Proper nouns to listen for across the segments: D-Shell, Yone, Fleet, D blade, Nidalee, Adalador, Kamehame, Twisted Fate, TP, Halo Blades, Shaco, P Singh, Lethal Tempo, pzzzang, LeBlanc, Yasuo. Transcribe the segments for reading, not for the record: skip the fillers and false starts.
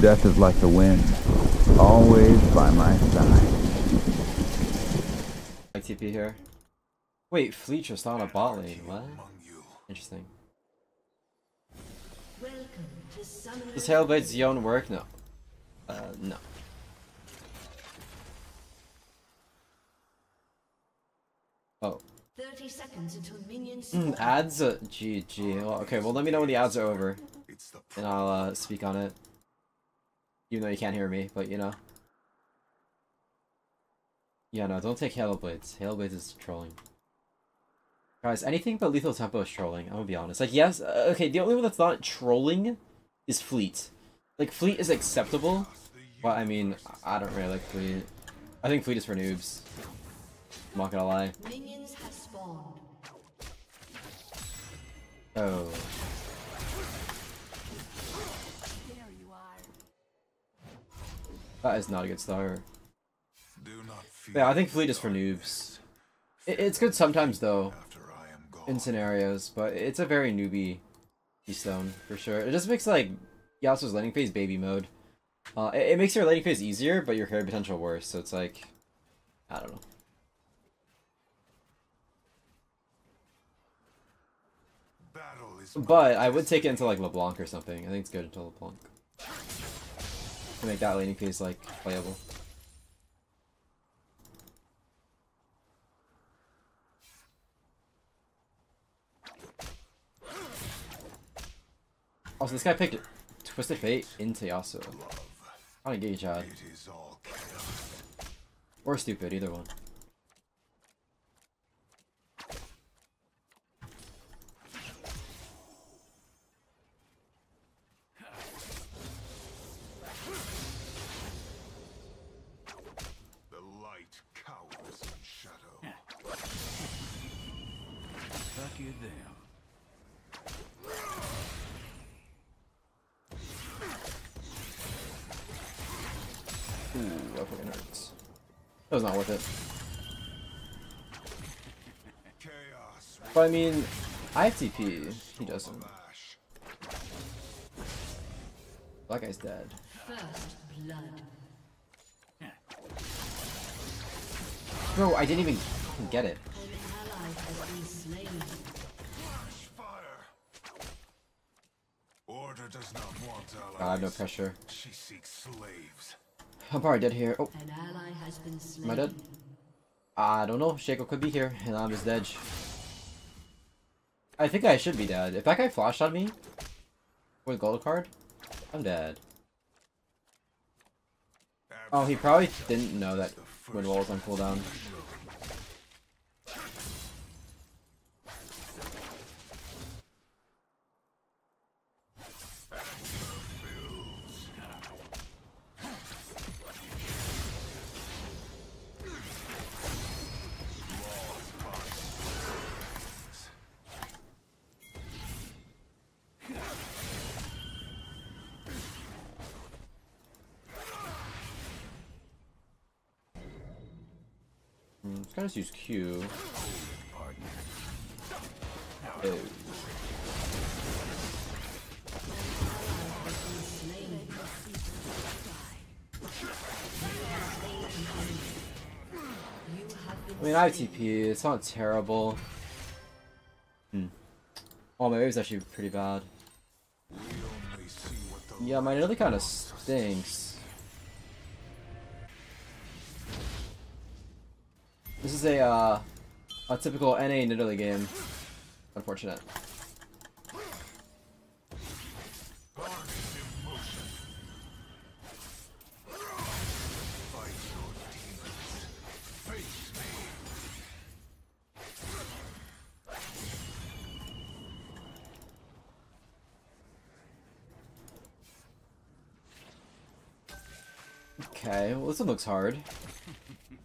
Death is like the wind, always by my side. My TP here. Wait, Fleet just on a bot lane, what? Interesting. Does Halo Blades Yone work? No. No. Oh. 30 seconds until minions... ads? GG. Well, okay, well let me know when the ads are over. And I'll speak on it. Even though you can't hear me, but you know. Yeah, no, don't take Halo Blades. Halo Blades is trolling. Guys, anything but Lethal Tempo is trolling, I'm gonna be honest. Like, yes, okay, the only one that's not trolling is Fleet. Like, Fleet is acceptable, but I mean, I don't really like Fleet. I think Fleet is for noobs. I'm not gonna lie. Minions have spawned. Oh. There you are. That is not a good start. Yeah, I think Fleet is for noobs. It's good sometimes, though. In scenarios, but it's a very newbie keystone for sure. It just makes like Yasuo's laning phase baby mode. It makes your laning phase easier, but your carry potential worse. So it's like, I don't know. But I would take it into like LeBlanc or something. I think it's good until LeBlanc to make that laning phase like playable. Also, this guy picked Twisted Fate into Yasuo. I don't get you, Chad. Or stupid, either one. The light cowers in shadow. Fuck you there. Ooh, that fucking hurts. That was not worth it. But I mean, I have TP. He doesn't. That guy's dead. Bro, I didn't even get it. I have no pressure. She seeks slaves. I'm probably dead here. Oh. An ally has been slain. Am I dead? I don't know. Shaco could be here, and I'm just dead. I think I should be dead. If that guy flashed on me with gold card, I'm dead. Oh, he probably didn't know that when wall was on cooldown. Let's kind of use Q. Oh. I mean, I have TP, it's not terrible. Oh, my wave's actually pretty bad. Yeah, my Nidalee kind of stinks. This is a typical NA Nidalee game. Unfortunate. Okay, well this one looks hard.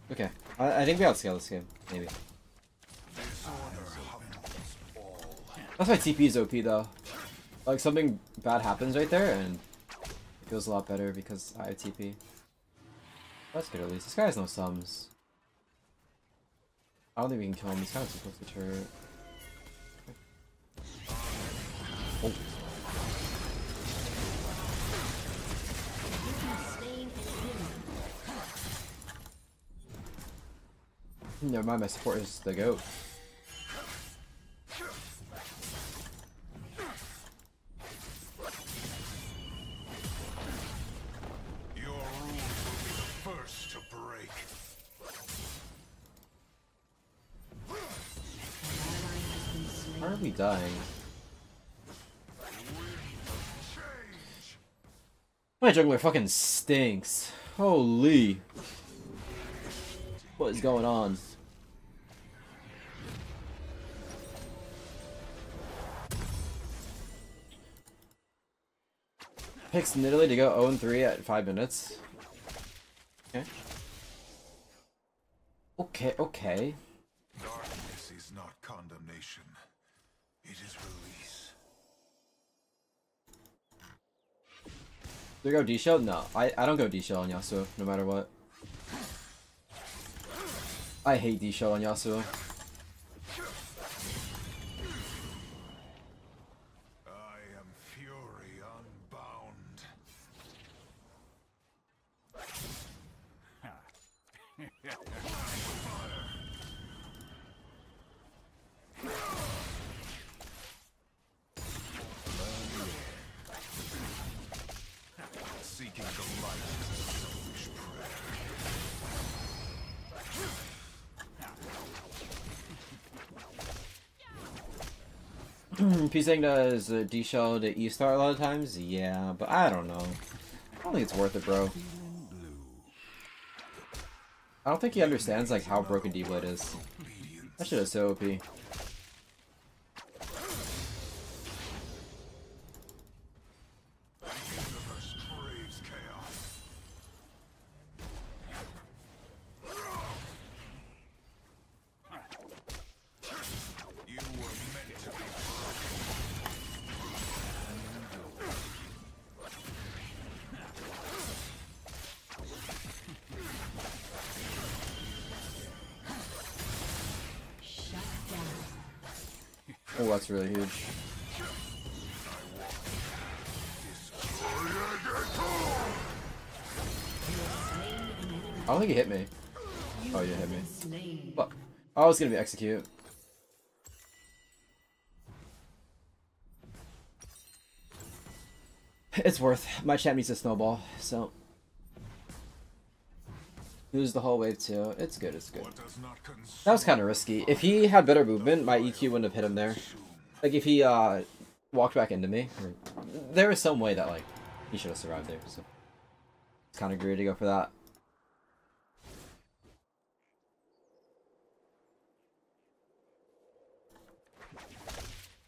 Okay, I think we outscale this game, maybe. That's why TP is OP though. Like something bad happens right there and it feels a lot better because I have TP. That's good at least. This guy has no sums. I don't think we can kill him. He's kind of supposed to turret. Oh. Never mind, my support is the GOAT. Your rule will be the first to break. Why are we dying? My juggler fucking stinks. Holy. What is going on? Picks Nidalee to go 0-3 at 5 minutes. Okay. Okay, okay. Darkness is not condemnation. It is release. Do I go D-Shell? No, I don't go D-Shell on Yasuo, no matter what. I hate D-Shell on Yasuo. I am fury unbound. Seeking the light is a selfish prayer. P Singh does D-Shell to E-Star a lot of times? Yeah, but I don't know. I don't think it's worth it, bro. I don't think he understands like how broken D blade is. That shit is so OP. Oh, that's really huge. I don't think he hit me. Oh, you hit me. Fuck. Oh, it's gonna be execute. It's worth. My chat needs a snowball, so. Lose the whole wave too. It's good, it's good. That was kind of risky. If he had better movement, my EQ wouldn't have hit him there. Like, if he walked back into me, there was some way that, like, he should have survived there. So it's kind of greedy to go for that.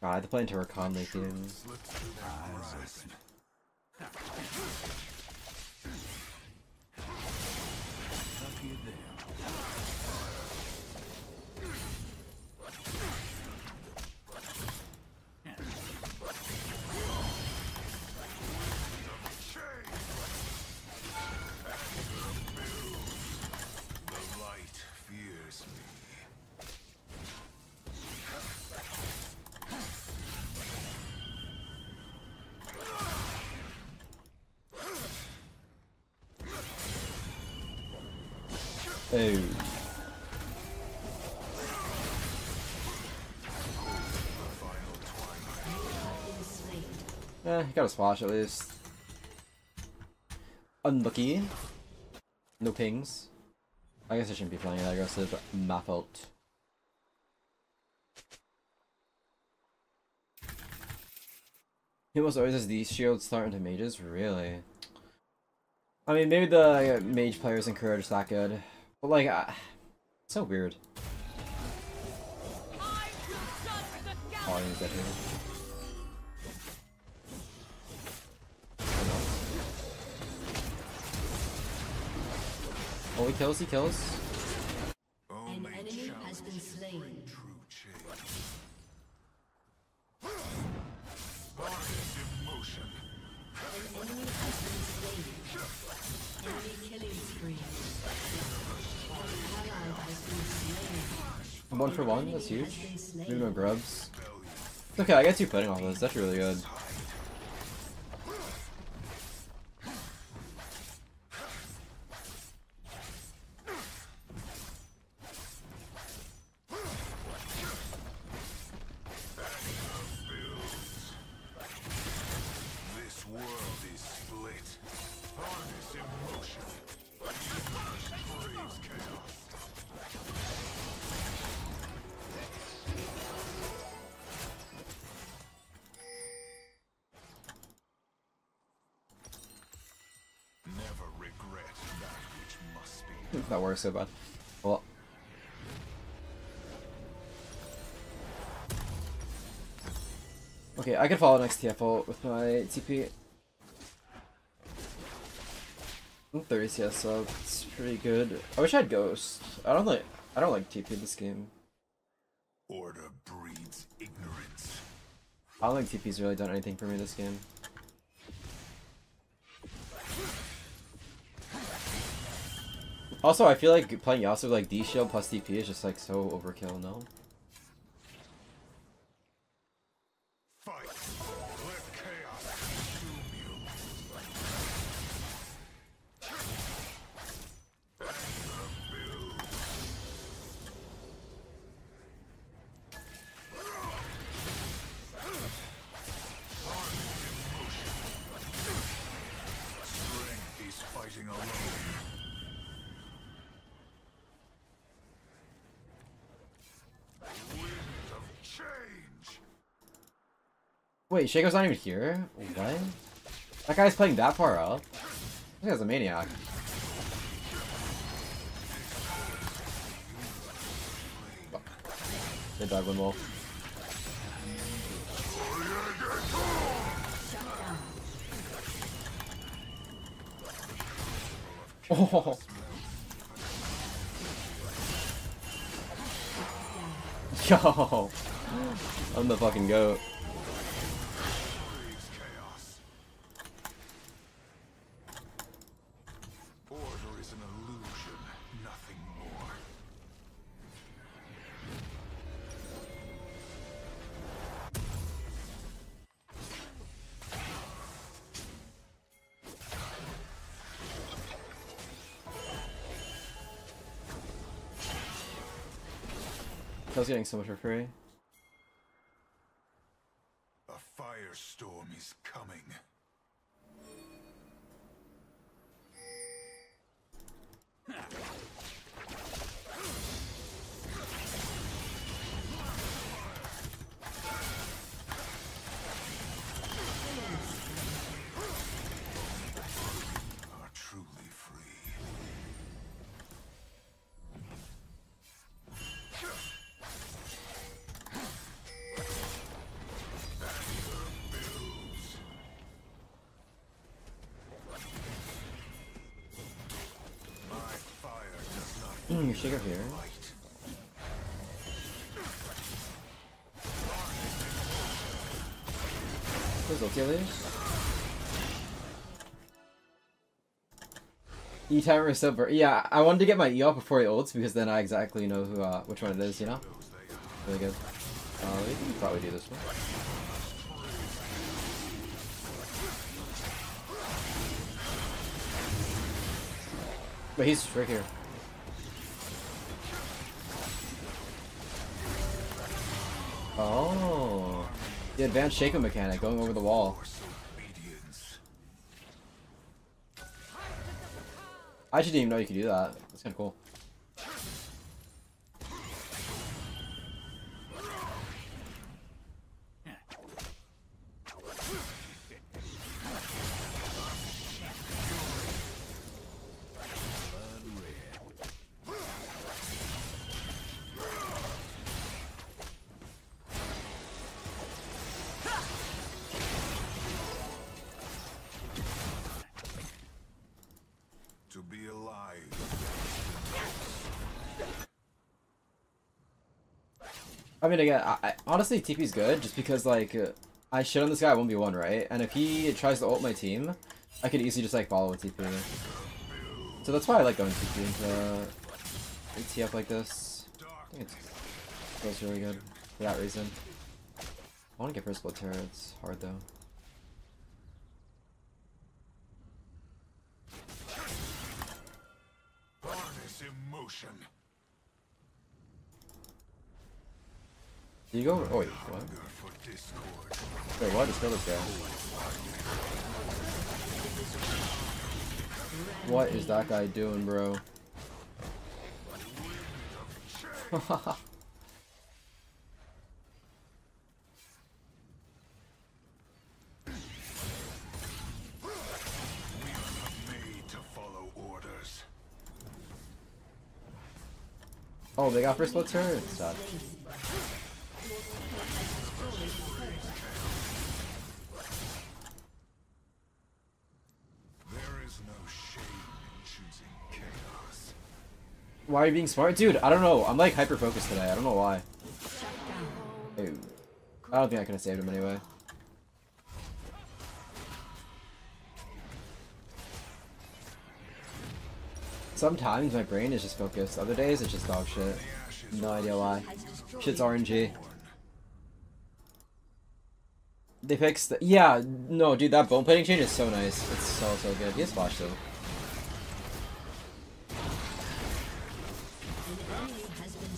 God, I had to play into her con late game. Oh. Eh, he got a splash at least. Unlucky. No pings. I guess I shouldn't be playing that aggressive, but my fault. He almost always has these shields starting to mages, really. I mean, maybe the mage players encourage that good. But like, so weird. Oh, I need to get here. Oh, he kills, he kills. An enemy has been slain. An enemy has been slain. Enemy killing spree. One for one, that's huge. Maybe no grubs. It's okay, I guess you're putting all this, that's really good. It's not working so bad. Well. Okay, I can follow next TFO with my TP. 30 CS up, it's pretty good. I wish I had Ghost. I don't like TP in this game. Order breeds ignorance. I don't think TP's really done anything for me this game. Also, I feel like playing Yasuo like D-Shell plus TP is just like so overkill, no? Wait, Shaco's not even here? What? That guy's playing that far up? This guy's a maniac. Fuck. They died one more. Oh! Yo! I'm the fucking goat. I was getting so much for free. A firestorm is coming. You shake up here. There's ulti leaves. E timer is silver. Yeah, I wanted to get my E off before he ults because then I exactly know who, which one it is, you know? Really good. We can probably do this one. But he's right here. Oh, the advanced Shaco mechanic going over the wall. I actually didn't even know you could do that. That's kind of cool. I mean, again, I honestly, TP's good, just because, like, I shit on this guy 1v1, right? And if he tries to ult my team, I could easily just, like, follow with TP. So that's why I like going TP into ATF like this. I think it feels really good for that reason. I want to get first blood terror, it's hard, though. Harness emotion. Do you go? Oh wait, what? Wait, what? Just kill this guy. What is that guy doing, bro? Oh, they got first blood turn. Sad. Why are you being smart? Dude, I don't know. I'm like hyper-focused today. I don't know why. Dude, I don't think I could have saved him anyway. Sometimes my brain is just focused. Other days, it's just dog shit. No idea why. Shit's RNG. They fixed the... Yeah, no, dude, that bone plating change is so nice. It's so, so good. He has flash, though.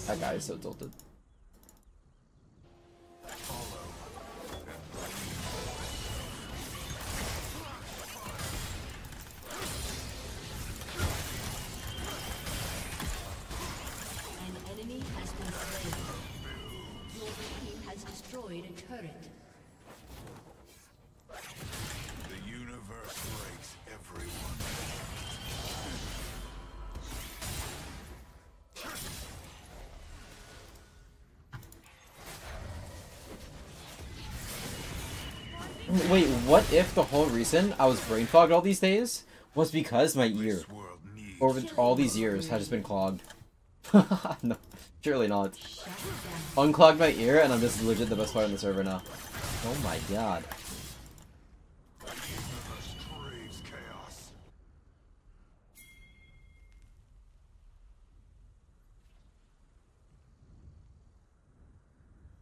That guy is so tilted. Wait, what if the whole reason I was brain fogged all these days was because my ear over all these years has just been clogged? No, surely not. Unclogged my ear and I'm just legit the best player on the server now. Oh my god.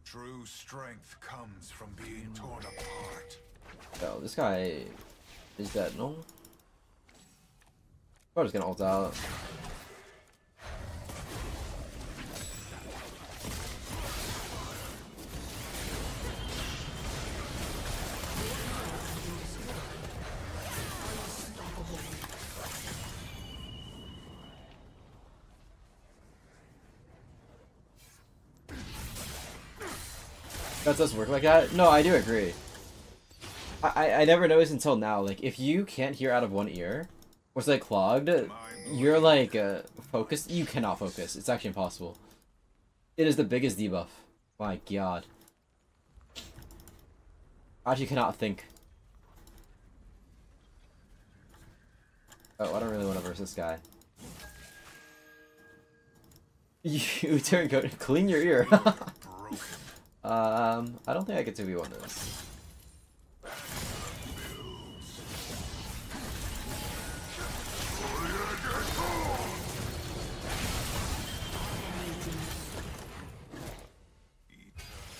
True strength comes from being torn apart. Yo, this guy is dead, no? I'm just gonna ult out. That does work like that? No, I do agree. I never noticed until now. Like, if you can't hear out of one ear, or it's like clogged, you're like focused. You cannot focus. It's actually impossible. It is the biggest debuff. My god. I actually cannot think. Oh, I don't really want to verse this guy. You turncoat. Clean your ear. I don't think I could 2v1 this.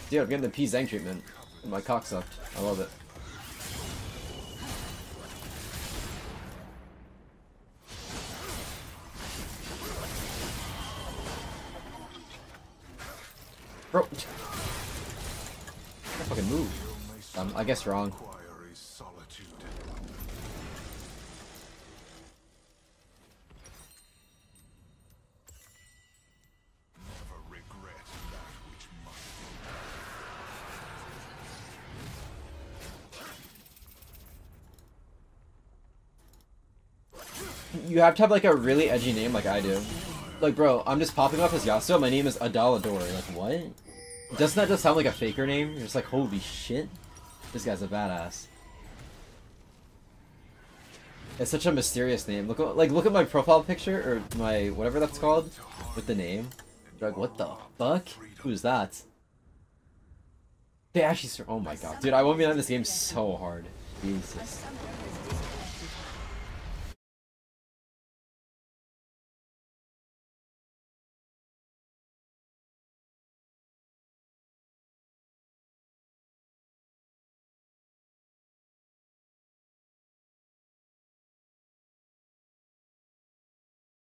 Dude, I'm getting the pzzzang treatment. My cock sucked. I love it. Bro. Fucking move. I guess wrong. You have to have like a really edgy name like I do. Like bro, I'm just popping off as Yasuo, my name is Adalador. Like what? Doesn't that just sound like a faker name? You're just like, holy shit. This guy's a badass. It's such a mysterious name. Look at my profile picture, or my whatever that's called, with the name. You're like, what the fuck? Who's that? They actually... Oh my god. Dude, I won't be on this game so hard. Jesus.